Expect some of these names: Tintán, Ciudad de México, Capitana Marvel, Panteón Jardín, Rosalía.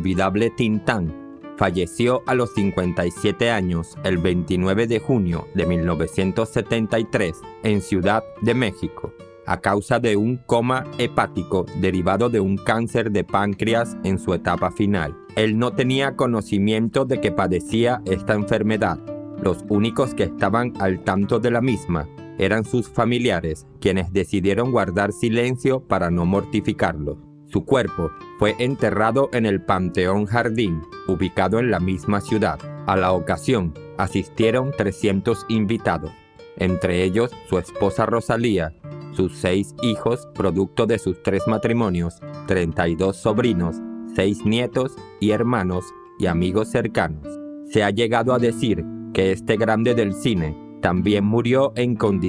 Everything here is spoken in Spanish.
inolvidable Tintán falleció a los 57 años el 29 de junio de 1973 en Ciudad de México, a causa de un coma hepático derivado de un cáncer de páncreas en su etapa final. Él no tenía conocimiento de que padecía esta enfermedad. Los únicos que estaban al tanto de la misma eran sus familiares, quienes decidieron guardar silencio para no mortificarlo. Su cuerpo fue enterrado en el Panteón Jardín, ubicado en la misma ciudad. A la ocasión asistieron 300 invitados, entre ellos su esposa Rosalía, sus 6 hijos producto de sus 3 matrimonios, 32 sobrinos, 6 nietos y hermanos y amigos cercanos. Se ha llegado a decir que este grande del cine también murió en condiciones